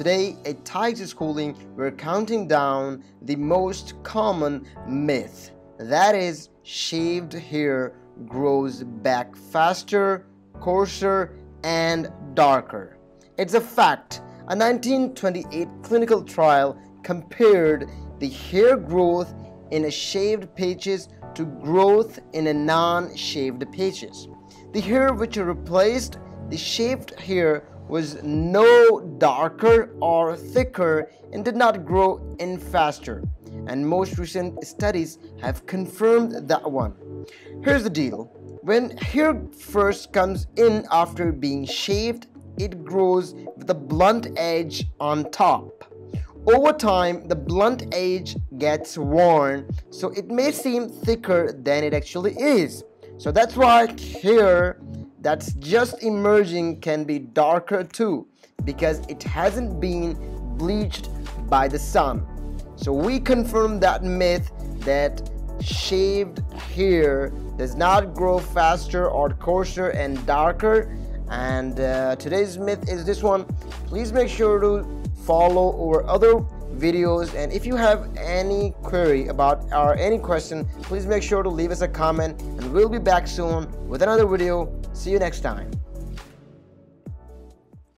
Today at Tixes Schooling, we're counting down the most common myth. That is, shaved hair grows back faster, coarser, and darker. It's a fact. A 1928 clinical trial compared the hair growth in a shaved patches to growth in a non-shaved patches. The hair which replaced the shaved hair was no darker or thicker and did not grow in faster. And most recent studies have confirmed that one. Here's the deal. When hair first comes in after being shaved, it grows with a blunt edge on top. Over time, the blunt edge gets worn, so it may seem thicker than it actually is. So that's why hair that's just emerging can be darker too, because it hasn't been bleached by the sun. So we confirm that myth that shaved hair does not grow faster or coarser and darker. And today's myth is this one. Please make sure to follow our other videos, and if you have any query about or any question, please make sure to leave us a comment, and we'll be back soon with another video. See you next time.